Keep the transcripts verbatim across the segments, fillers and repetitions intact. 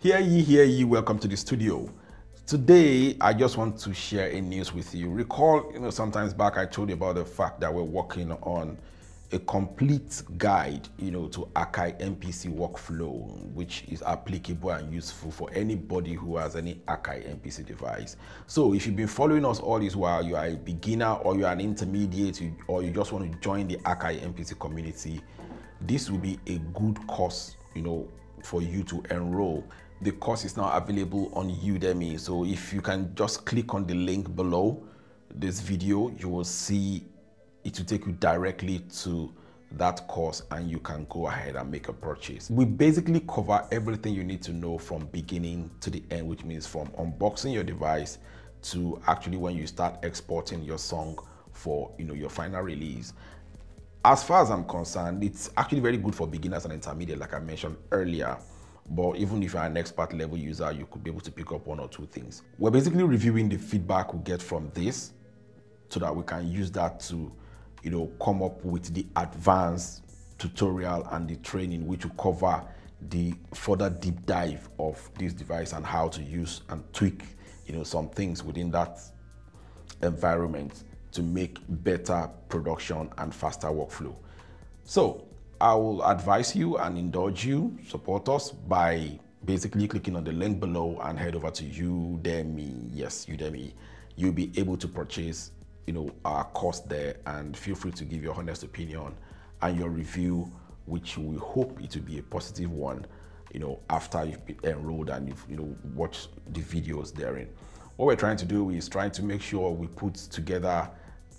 Hear ye, hear ye, welcome to the studio. Today, I just want to share a news with you. Recall, you know, sometimes back I told you about the fact that we're working on a complete guide, you know, to Akai M P C workflow, which is applicable and useful for anybody who has any Akai M P C device. So if you've been following us all this while, you are a beginner or you are an intermediate or you just want to join the Akai M P C community, this will be a good course, you know, for you to enroll. The course is now available on Udemy. So if you can just click on the link below this video, you will see it will take you directly to that course and you can go ahead and make a purchase. We basically cover everything you need to know from beginning to the end, which means from unboxing your device to actually when you start exporting your song for, you know, your final release. As far as I'm concerned, it's actually very good for beginners and intermediate, like I mentioned earlier. But even if you're an expert level user, you could be able to pick up one or two things. We're basically reviewing the feedback we get from this so that we can use that to, you know, come up with the advanced tutorial and the training, which will cover the further deep dive of this device and how to use and tweak, you know, some things within that environment to make better production and faster workflow. So I will advise you and indulge you, support us by basically clicking on the link below and head over to Udemy. Yes, Udemy. You'll be able to purchase, you know, our course there, and feel free to give your honest opinion and your review, which we hope it will be a positive one, you know, after you've been enrolled and you've, you know, watched the videos therein. What we're trying to do is trying to make sure we put together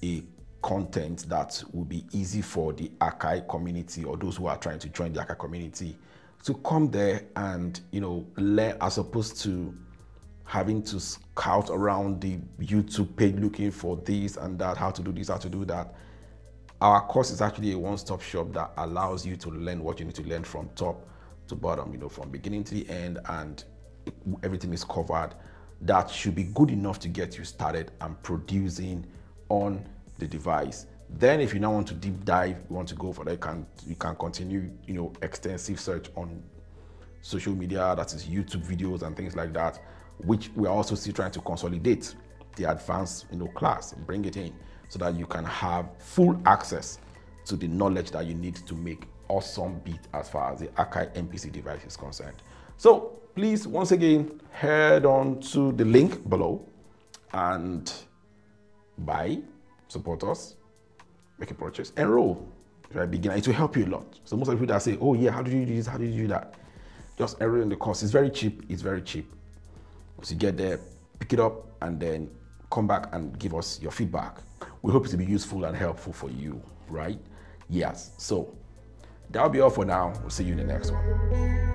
a content that will be easy for the Akai community or those who are trying to join the Akai community to come there and, you know, learn, as opposed to having to scout around the YouTube page looking for this and that, how to do this, how to do that. Our course is actually a one-stop shop that allows you to learn what you need to learn from top to bottom, you know, from beginning to the end, and everything is covered. That should be good enough to get you started and producing on the device. Then if you now want to deep dive, you want to go for that, you can, you can continue, you know, extensive search on social media, that is YouTube videos and things like that, which we are also still trying to consolidate the advanced, you know, class, bring it in so that you can have full access to the knowledge that you need to make awesome beat as far as the Akai M P C device is concerned. So please, once again, head on to the link below and buy, support us, make a purchase, enroll. If you're a beginner, it will help you a lot. So most of the people that say, oh yeah, how do you do this, how do you do that? Just enroll in the course. It's very cheap, it's very cheap. Once you get there, pick it up and then come back and give us your feedback. We hope it will be useful and helpful for you, right? Yes, so that'll be all for now. We'll see you in the next one.